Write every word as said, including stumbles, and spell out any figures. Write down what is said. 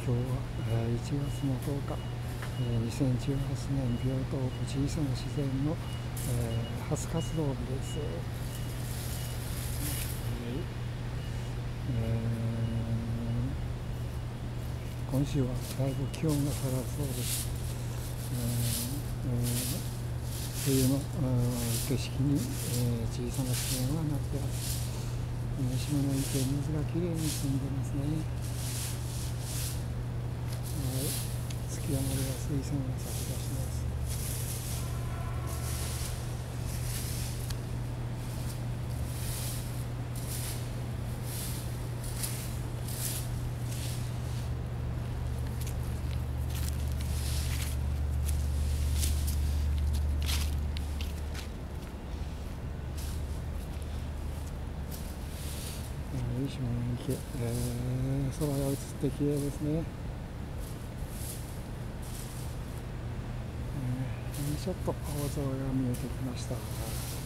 今日は一月の十日、にせんじゅうはちねん病棟小さな自然の初活動日です。今週はだいぶ気温が下がるそうです。冬の景色に小さな自然はなっています。島の池、水がきれいに澄んでますね。山では水仙が咲き出します。いい島の池、えー、空が映ってきれいですね。ちょっと青空が見えてきました。